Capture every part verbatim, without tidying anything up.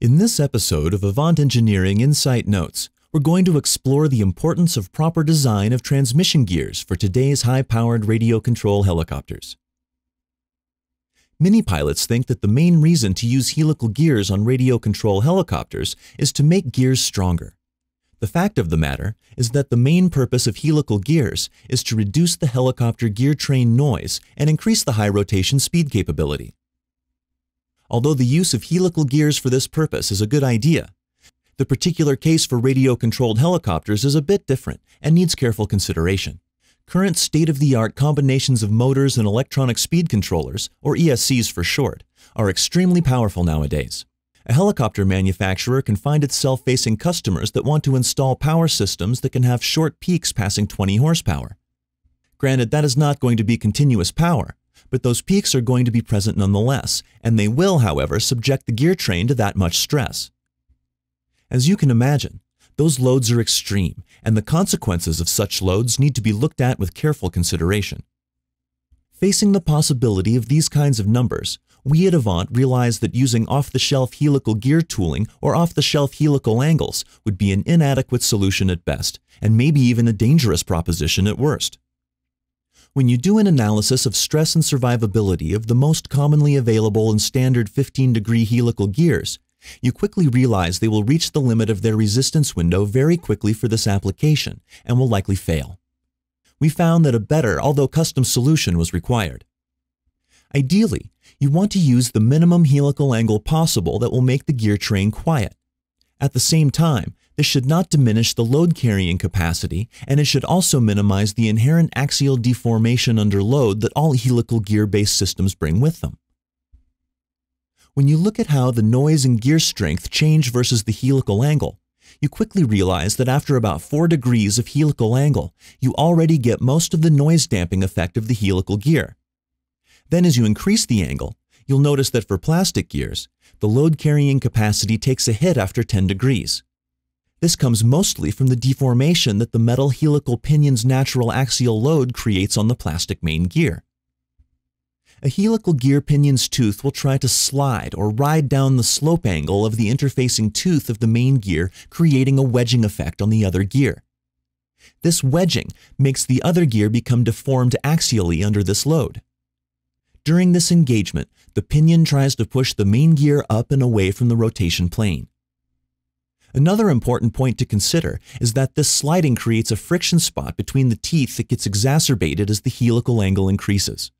In this episode of Avant Engineering Insight Notes, we're going to explore the importance of proper design of transmission gears for today's high-powered radio control helicopters. Many pilots think that the main reason to use helical gears on radio control helicopters is to make gears stronger. The fact of the matter is that the main purpose of helical gears is to reduce the helicopter gear train noise and increase the high rotation speed capability. Although the use of helical gears for this purpose is a good idea, the particular case for radio-controlled helicopters is a bit different and needs careful consideration. Current state-of-the-art combinations of motors and electronic speed controllers, or E S Cs for short, are extremely powerful nowadays. A helicopter manufacturer can find itself facing customers that want to install power systems that can have short peaks passing twenty horsepower. Granted, that is not going to be continuous power, but those peaks are going to be present nonetheless, and they will, however, subject the gear train to that much stress. As you can imagine, those loads are extreme, and the consequences of such loads need to be looked at with careful consideration. Facing the possibility of these kinds of numbers, we at Avant realized that using off-the-shelf helical gear tooling or off-the-shelf helical angles would be an inadequate solution at best, and maybe even a dangerous proposition at worst. When you do an analysis of stress and survivability of the most commonly available and standard fifteen degree helical gears, you quickly realize they will reach the limit of their resistance window very quickly for this application and will likely fail. We found that a better, although custom, solution was required. Ideally, you want to use the minimum helical angle possible that will make the gear train quiet. At the same time, this should not diminish the load carrying capacity, and it should also minimize the inherent axial deformation under load that all helical gear-based systems bring with them. When you look at how the noise and gear strength change versus the helical angle, you quickly realize that after about four degrees of helical angle, you already get most of the noise damping effect of the helical gear. Then as you increase the angle, you'll notice that for plastic gears, the load carrying capacity takes a hit after ten degrees. This comes mostly from the deformation that the metal helical pinion's natural axial load creates on the plastic main gear. A helical gear pinion's tooth will try to slide or ride down the slope angle of the interfacing tooth of the main gear, creating a wedging effect on the other gear. This wedging makes the other gear become deformed axially under this load. During this engagement, the pinion tries to push the main gear up and away from the rotation plane. Another important point to consider is that this sliding creates a friction spot between the teeth that gets exacerbated as the helical angle increases.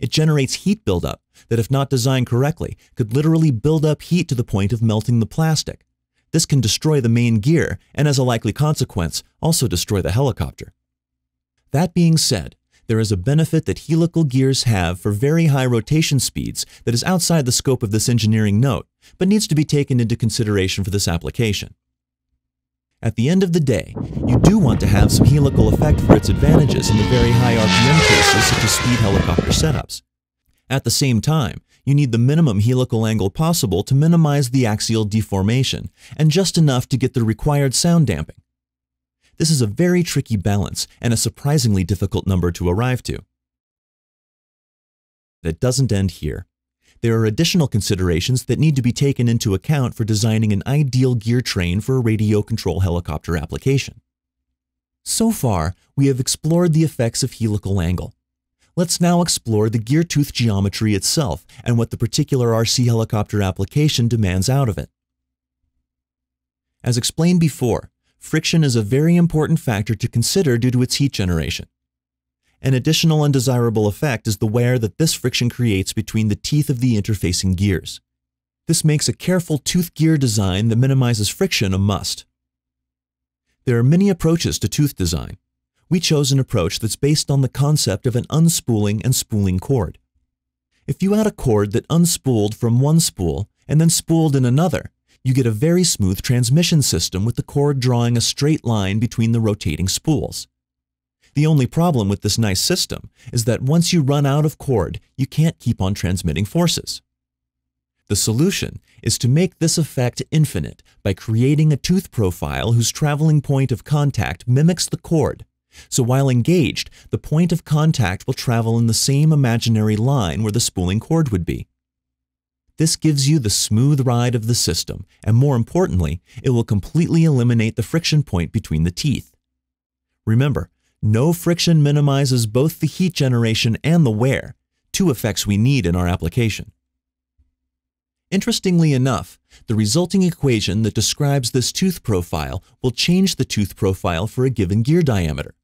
It generates heat buildup that, if not designed correctly, could literally build up heat to the point of melting the plastic. This can destroy the main gear and, as a likely consequence, also destroy the helicopter. That being said, there is a benefit that helical gears have for very high rotation speeds that is outside the scope of this engineering note, but needs to be taken into consideration for this application. At the end of the day, you do want to have some helical effect for its advantages in the very high R P M cases such as speed helicopter setups. At the same time, you need the minimum helical angle possible to minimize the axial deformation, and just enough to get the required sound damping. This is a very tricky balance and a surprisingly difficult number to arrive to. That doesn't end here. There are additional considerations that need to be taken into account for designing an ideal gear train for a radio control helicopter application. So far, we have explored the effects of helical angle. Let's now explore the gear tooth geometry itself and what the particular R C helicopter application demands out of it. As explained before, friction is a very important factor to consider due to its heat generation. An additional undesirable effect is the wear that this friction creates between the teeth of the interfacing gears. This makes a careful tooth gear design that minimizes friction a must. There are many approaches to tooth design. We chose an approach that's based on the concept of an unspooling and spooling cord. If you add a cord that unspooled from one spool and then spooled in another, you get a very smooth transmission system with the cord drawing a straight line between the rotating spools. The only problem with this nice system is that once you run out of cord, you can't keep on transmitting forces. The solution is to make this effect infinite by creating a tooth profile whose traveling point of contact mimics the cord, so while engaged, the point of contact will travel in the same imaginary line where the spooling cord would be. This gives you the smooth ride of the system, and more importantly, it will completely eliminate the friction point between the teeth. Remember, no friction minimizes both the heat generation and the wear, two effects we need in our application. Interestingly enough, the resulting equation that describes this tooth profile will change the tooth profile for a given gear diameter.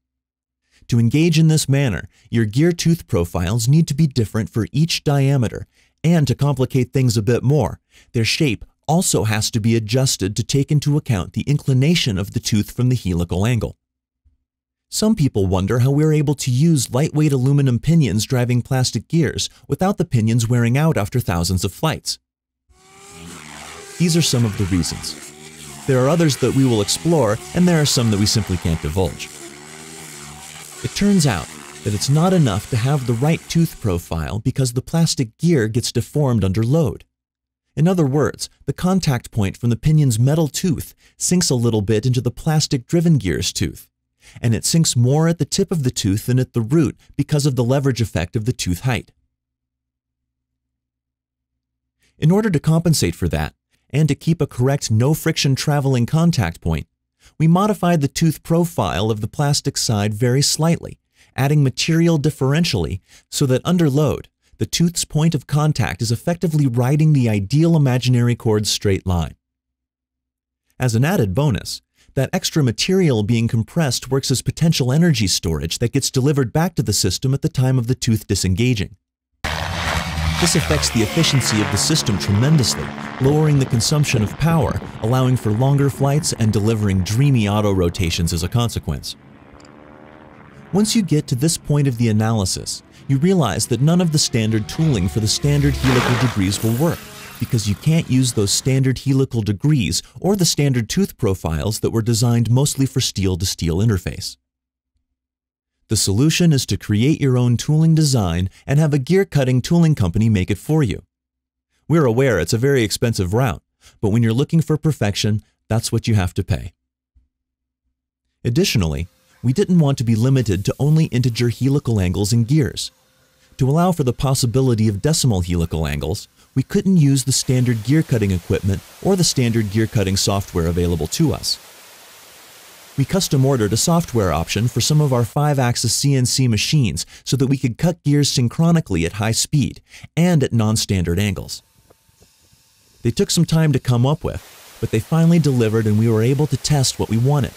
To engage in this manner, your gear tooth profiles need to be different for each diameter, and to complicate things a bit more, their shape also has to be adjusted to take into account the inclination of the tooth from the helical angle. Some people wonder how we're able to use lightweight aluminum pinions driving plastic gears without the pinions wearing out after thousands of flights. These are some of the reasons. There are others that we will explore, and there are some that we simply can't divulge. It turns out that it's not enough to have the right tooth profile because the plastic gear gets deformed under load. In other words, the contact point from the pinion's metal tooth sinks a little bit into the plastic-driven gear's tooth, and it sinks more at the tip of the tooth than at the root because of the leverage effect of the tooth height. In order to compensate for that, and to keep a correct no-friction traveling contact point, we modified the tooth profile of the plastic side very slightly, adding material differentially so that under load, the tooth's point of contact is effectively riding the ideal imaginary chord's straight line. As an added bonus, that extra material being compressed works as potential energy storage that gets delivered back to the system at the time of the tooth disengaging. This affects the efficiency of the system tremendously, lowering the consumption of power, allowing for longer flights and delivering dreamy auto rotations as a consequence. Once you get to this point of the analysis, you realize that none of the standard tooling for the standard helical degrees will work, because you can't use those standard helical degrees or the standard tooth profiles that were designed mostly for steel-to-steel interface. The solution is to create your own tooling design and have a gear-cutting tooling company make it for you. We're aware it's a very expensive route, but when you're looking for perfection, that's what you have to pay. Additionally, we didn't want to be limited to only integer helical angles in gears. To allow for the possibility of decimal helical angles, we couldn't use the standard gear-cutting equipment or the standard gear-cutting software available to us. We custom ordered a software option for some of our five-axis C N C machines so that we could cut gears synchronically at high speed and at non-standard angles. They took some time to come up with, but they finally delivered and we were able to test what we wanted.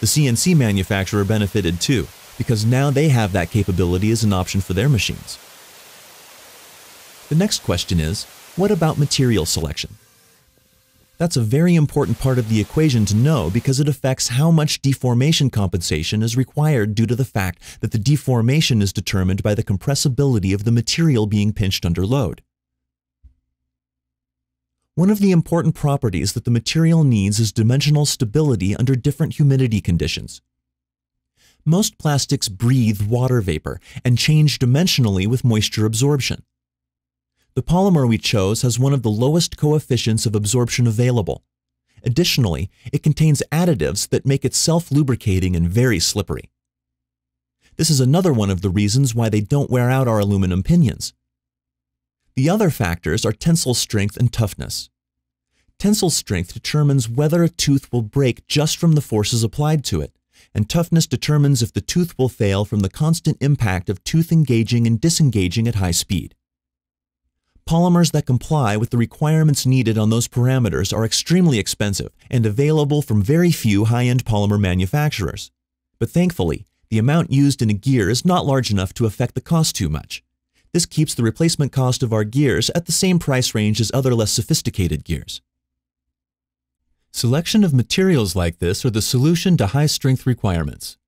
The C N C manufacturer benefited too, because now they have that capability as an option for their machines. The next question is, what about material selection? That's a very important part of the equation to know because it affects how much deformation compensation is required due to the fact that the deformation is determined by the compressibility of the material being pinched under load. One of the important properties that the material needs is dimensional stability under different humidity conditions. Most plastics breathe water vapor and change dimensionally with moisture absorption. The polymer we chose has one of the lowest coefficients of absorption available. Additionally, it contains additives that make it self-lubricating and very slippery. This is another one of the reasons why they don't wear out our aluminum pinions. The other factors are tensile strength and toughness. Tensile strength determines whether a tooth will break just from the forces applied to it, and toughness determines if the tooth will fail from the constant impact of tooth engaging and disengaging at high speed. Polymers that comply with the requirements needed on those parameters are extremely expensive and available from very few high-end polymer manufacturers. But thankfully, the amount used in a gear is not large enough to affect the cost too much. This keeps the replacement cost of our gears at the same price range as other less sophisticated gears. Selection of materials like this are the solution to high-strength requirements.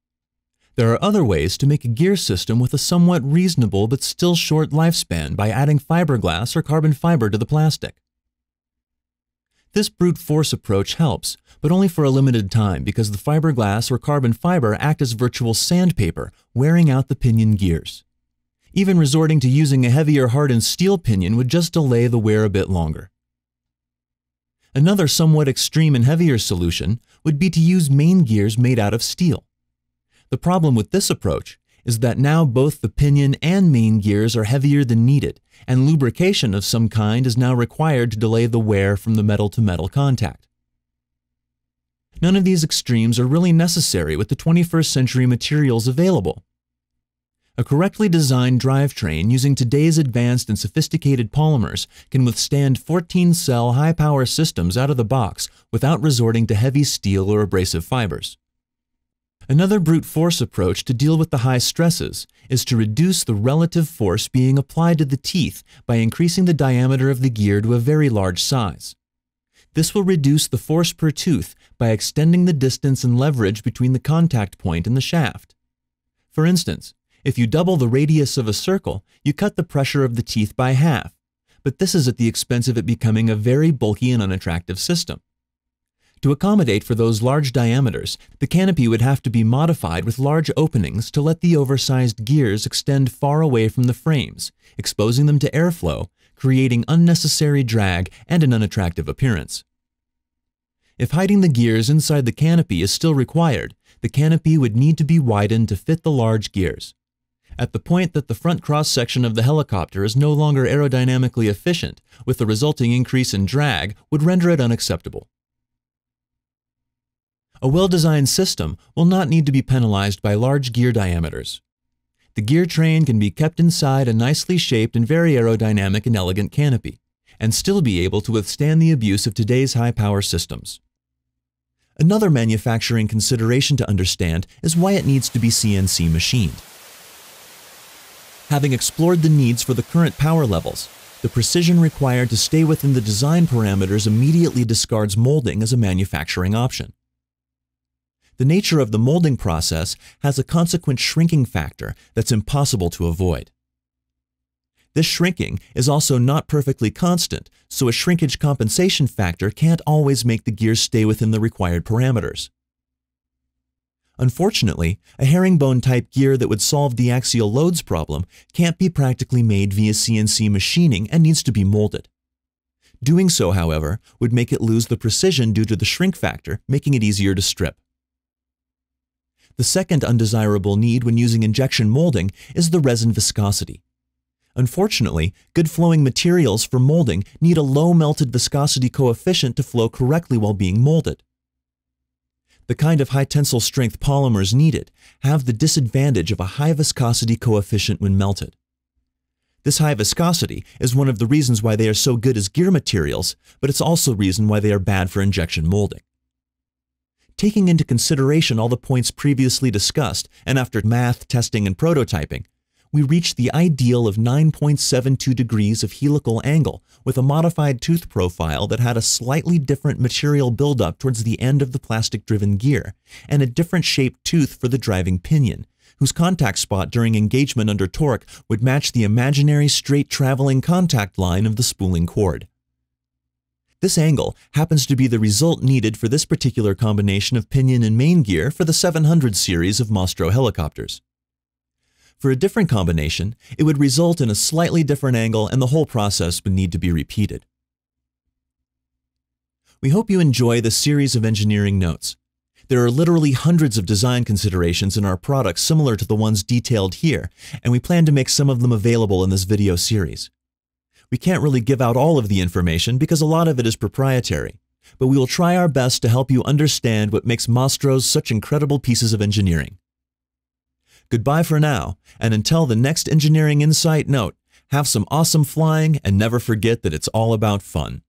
There are other ways to make a gear system with a somewhat reasonable but still short lifespan by adding fiberglass or carbon fiber to the plastic. This brute force approach helps, but only for a limited time because the fiberglass or carbon fiber act as virtual sandpaper, wearing out the pinion gears. Even resorting to using a heavier hardened steel pinion would just delay the wear a bit longer. Another somewhat extreme and heavier solution would be to use main gears made out of steel. The problem with this approach is that now both the pinion and main gears are heavier than needed, and lubrication of some kind is now required to delay the wear from the metal-to-metal contact. None of these extremes are really necessary with the twenty-first century materials available. A correctly designed drivetrain using today's advanced and sophisticated polymers can withstand fourteen cell high-power systems out of the box without resorting to heavy steel or abrasive fibers. Another brute force approach to deal with the high stresses is to reduce the relative force being applied to the teeth by increasing the diameter of the gear to a very large size. This will reduce the force per tooth by extending the distance and leverage between the contact point and the shaft. For instance, if you double the radius of a circle, you cut the pressure of the teeth by half, but this is at the expense of it becoming a very bulky and unattractive system. To accommodate for those large diameters, the canopy would have to be modified with large openings to let the oversized gears extend far away from the frames, exposing them to airflow, creating unnecessary drag and an unattractive appearance. If hiding the gears inside the canopy is still required, the canopy would need to be widened to fit the large gears. At the point that the front cross-section of the helicopter is no longer aerodynamically efficient, with the resulting increase in drag, would render it unacceptable. A well-designed system will not need to be penalized by large gear diameters. The gear train can be kept inside a nicely shaped and very aerodynamic and elegant canopy, and still be able to withstand the abuse of today's high-power systems. Another manufacturing consideration to understand is why it needs to be C N C machined. Having explored the needs for the current power levels, the precision required to stay within the design parameters immediately discards molding as a manufacturing option. The nature of the molding process has a consequent shrinking factor that's impossible to avoid. This shrinking is also not perfectly constant, so a shrinkage compensation factor can't always make the gears stay within the required parameters. Unfortunately, a herringbone type gear that would solve the axial loads problem can't be practically made via C N C machining and needs to be molded. Doing so, however, would make it lose the precision due to the shrink factor, making it easier to strip. The second undesirable need when using injection molding is the resin viscosity. Unfortunately, good flowing materials for molding need a low melted viscosity coefficient to flow correctly while being molded. The kind of high tensile strength polymers needed have the disadvantage of a high viscosity coefficient when melted. This high viscosity is one of the reasons why they are so good as gear materials, but it's also a reason why they are bad for injection molding. Taking into consideration all the points previously discussed, and after math, testing, and prototyping, we reach the ideal of nine point seven two degrees of helical angle with a modified tooth profile that had a slightly different material buildup towards the end of the plastic-driven gear, and a different shaped tooth for the driving pinion, whose contact spot during engagement under torque would match the imaginary straight traveling contact line of the spooling cord. This angle happens to be the result needed for this particular combination of pinion and main gear for the seven hundred series of Mostro helicopters. For a different combination, it would result in a slightly different angle, and the whole process would need to be repeated. We hope you enjoy this series of engineering notes. There are literally hundreds of design considerations in our products similar to the ones detailed here, and we plan to make some of them available in this video series. We can't really give out all of the information because a lot of it is proprietary, but we will try our best to help you understand what makes Mostros such incredible pieces of engineering. Goodbye for now, and until the next Engineering Insight Note, have some awesome flying and never forget that it's all about fun.